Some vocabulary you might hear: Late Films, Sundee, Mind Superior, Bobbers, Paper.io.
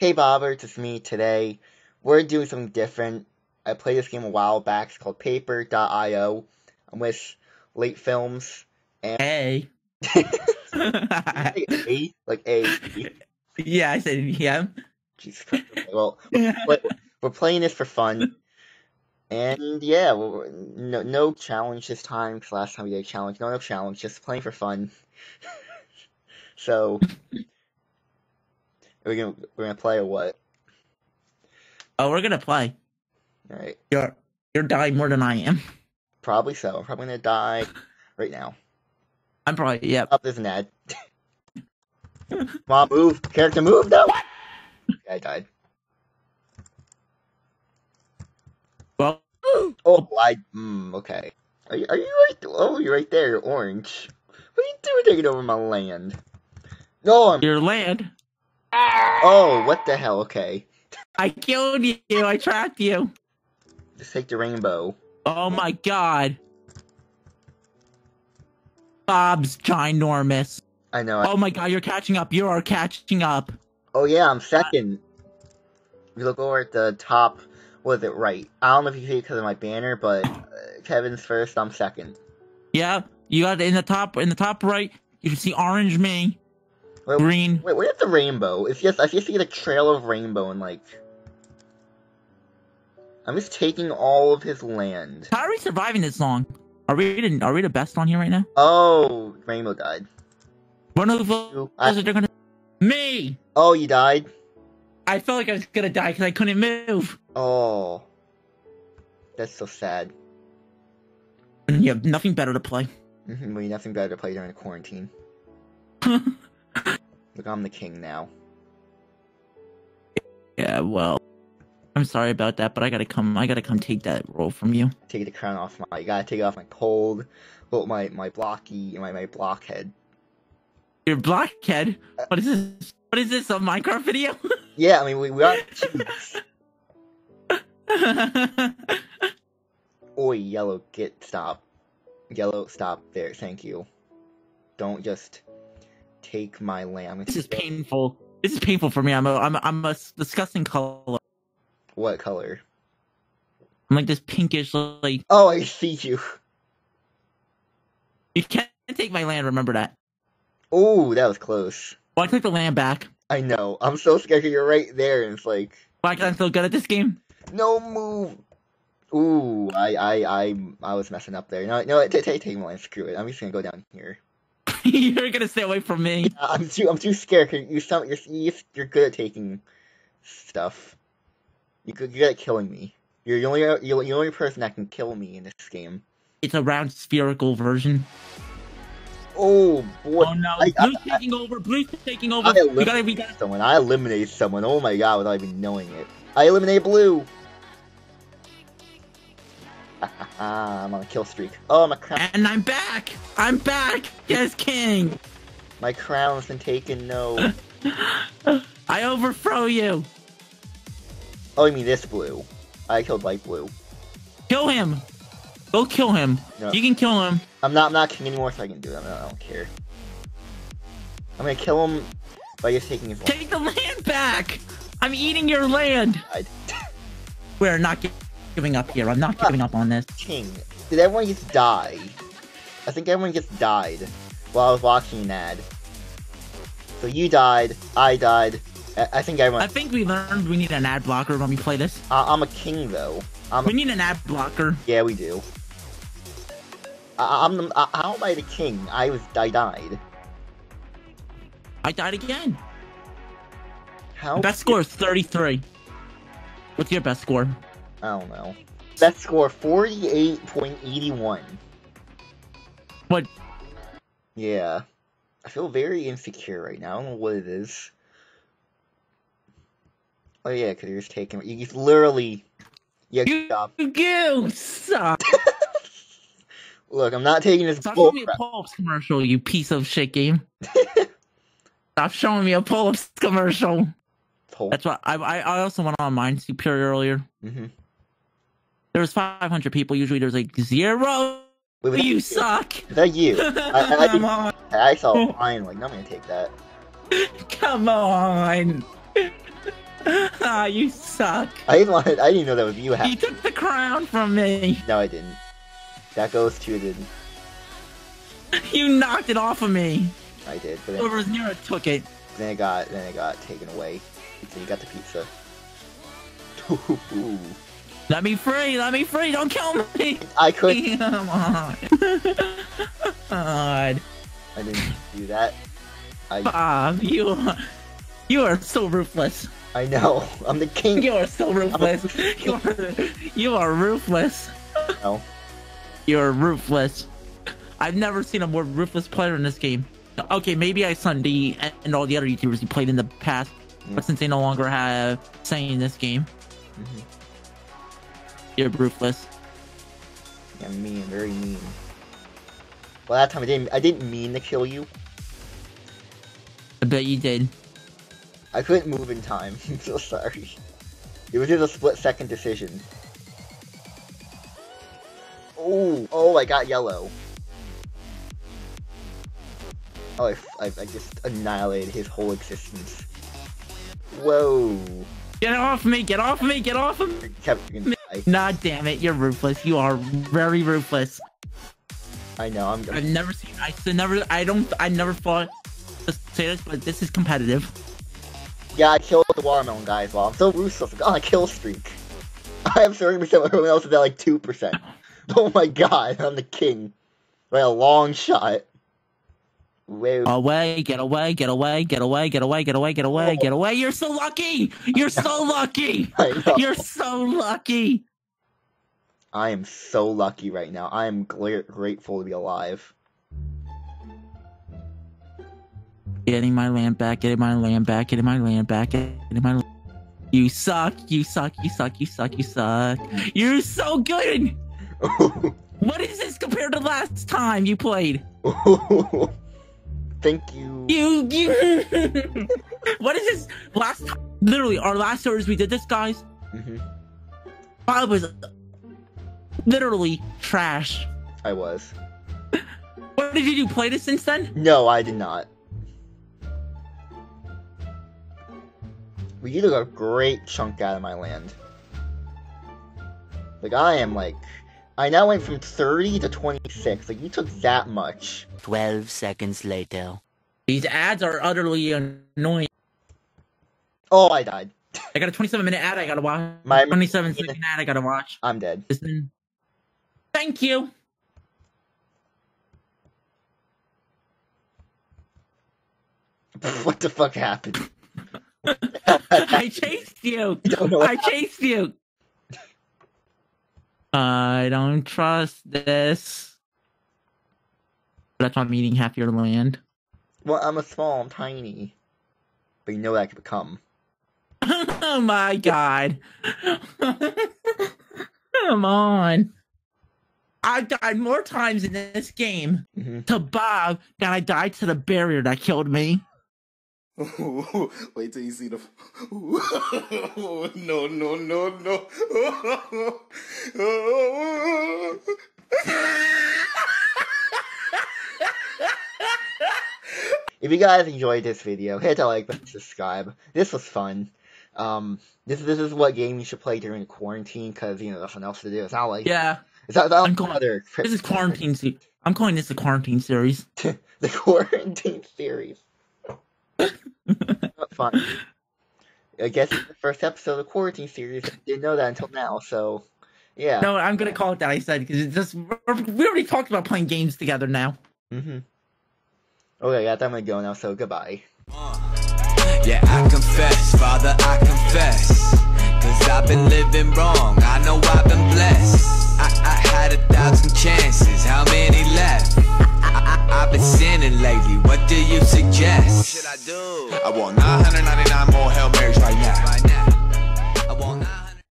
Hey Bobbers, it's me today. We're doing something different. I played this game a while back. It's called Paper.io. I'm with Late Films. And hey. A? Like A. Yeah, I said yeah. Jesus Christ. Well, we're playing this for fun. And yeah, no challenge this time, because last time we did a challenge. No challenge, just playing for fun. So... We're gonna play or what? Oh, we're gonna play. All right. You're dying more than I am. Probably so. I'm probably gonna die right now. I'm probably yeah. Oh, there's an ad. Mom, move. Character, move. No. What? Yeah, I died. Well. Oh, I. Okay. Are you right? Oh, you're right there. You're orange. What are you doing taking over my land? No, I'm your land. Oh, what the hell? Okay. I killed you. I trapped you. Just take the rainbow. Oh my god. Bob's ginormous. I know. Oh my god, you're catching up. You are catching up. Oh yeah, I'm second. If you look over at the top, was it right? I don't know if you see it because of my banner, but Kevin's first. I'm second. Yeah, you got in the top right. You can see orange me. Wait, green. Wait, where's the rainbow? It's just I just see the trail of rainbow and like I'm just taking all of his land. How are we surviving this long? Are we the best on here right now? Oh, rainbow died. One of the they're gonna me. Oh, you died. I felt like I was gonna die because I couldn't move. Oh, that's so sad. You have nothing better to play. Well, you have nothing better to play during a quarantine. Look, I'm the king now. Yeah, well, I'm sorry about that, but I gotta come take that role from you. Take the crown off my. You gotta take off my cold, well, my blocky, my blockhead. Your blockhead? What is this? What is this? A Minecraft video? Yeah, I mean we are. Oi, yellow, stop. Yellow, stop there. Thank you. Don't just. Take my lamb. This is painful. This is painful for me. I'm a disgusting color. What color? I'm like this pinkish, like. Oh, I see you. You can't take my land. Remember that. Oh, that was close. Well, I took the land back. I know. I'm so scared. You're right there, and it's like. Why can't I feel good at this game? No move. Ooh, I was messing up there. No, take my land. Screw it. I'm just gonna go down here. You're gonna stay away from me. I'm too scared. Cause you sound, you're good at taking stuff. You're good at killing me. You're the only person that can kill me in this game. It's a round spherical version. Oh boy! Oh no! Blue's taking over. Blue's taking over. We gotta. I eliminated someone. Oh my god! Without even knowing it, I eliminate Blue. I'm on a kill streak. Oh, my crown. And I'm back! I'm back! Yes, king! My crown's been taken, no. I overthrow you! Oh, you mean this Blue. I killed light Blue. Kill him! Go kill him. No. You can kill him. I'm not king anymore, so I can do it. I don't care. I'm gonna kill him by just taking his land. Take the land back! I'm eating your land! We're not giving up here. I'm not giving up on this. King. Did everyone just die? I think everyone just died while I was watching an ad. So you died. I died. I think everyone. I think we learned we need an ad blocker when we play this. I'm a king though. We need an ad blocker. Yeah, we do. How am I the king? I died. I died again. How? Best score is 33. What's your best score? I don't know. Best score 48.81. What? Yeah. I feel very insecure right now. I don't know what it is. Oh yeah, because you're just taking. You just literally. Yeah, you suck. Look, I'm not taking this. Stop showing me a pull-ups commercial, you piece of shit game. Stop showing me a pull-ups commercial. That's why I also went on Mind Superior earlier. Mm-hmm. There was 500 people. Usually there's like zero. Wait, you suck. Is that you? I saw mine. Like, no, I'm gonna take that. Come on. Ah, oh, you suck. I didn't know that was you. He took the crown from me. No, I didn't. That goes to the... You knocked it off of me. I did. But then, whoever was near it took it. Then it got taken away. So you got the pizza. Let me free! Let me free! Don't kill me! I could. Come on. God. I didn't do that. You are so ruthless. I know. I'm the king. You are so ruthless. You are ruthless. No. You are ruthless. I've never seen a more ruthless player in this game. Okay, maybe I Sundee and all the other YouTubers he played in the past, but since they no longer have say in this game, you're ruthless. Yeah, mean, very mean. Well, that time I didn't mean to kill you. I bet you did. I couldn't move in time. I'm so sorry. It was just a split-second decision. Oh, oh! I got yellow. Oh, I just annihilated his whole existence. Whoa! Get off me! Get off me! Get off him! Nah, damn it! You're ruthless. You are very ruthless. I know. I've never seen. I never thought to say this, but this is competitive. Yeah, I killed the watermelon guy as well. I'm so ruthless. I'm on a kill streak. I have 30%. Everyone else is at like 2%. Oh my god, I'm the king. By a long shot. Whoa. Away, get away, get away, get away, get away, get away, get away, get away. You're so lucky! You're so lucky! You're so lucky! I am so lucky right now. I am grateful to be alive. Getting my land back, getting my land back, getting my land back, getting my land. You suck, you suck, you suck, you suck, you suck. You're so good! What is this compared to last time you played? Thank you. You. What is this? Last time, literally, our last series we did this, guys. I was literally trash. I was. What did you do? Play this since then? No, I did not. We took a great chunk out of my land. Like, I am like... I now went from 30 to 26. Like, you took that much. 12 seconds later. These ads are utterly annoying. Oh, I died. I got a 27-minute ad I gotta watch. My 27-second ad I gotta watch. I'm dead. Listen. Thank you! What the fuck happened? I chased you! I chased you! I don't trust this. That's why I'm eating half your land. Well, I'm a small, I'm tiny. But you know that I could become. Oh my god. Come on. I've died more times in this game to Bob than I died to the barrier that killed me. Wait till you see the. No, no, no, no. If you guys enjoyed this video, hit that like button, subscribe. This was fun. This is what game you should play during quarantine, because, you know, there's nothing else to do. It's not like. Yeah. It's not, this is quarantine. I'm calling this the quarantine series. The quarantine series. Fun. I guess it's the first episode of the quarantine series. I didn't know that until now, so yeah. No, I'm gonna call it that. I said because it's just we already talked about playing games together now. Okay, yeah, I'm gonna go now. So goodbye. Yeah, I confess, Father, I confess, 'cause I've been living wrong. I know I've been blessed. I had 1,000 chances. How many left? I've been sinning lately. What do you suggest? What should I do? I want 999 more Hail Marys right now.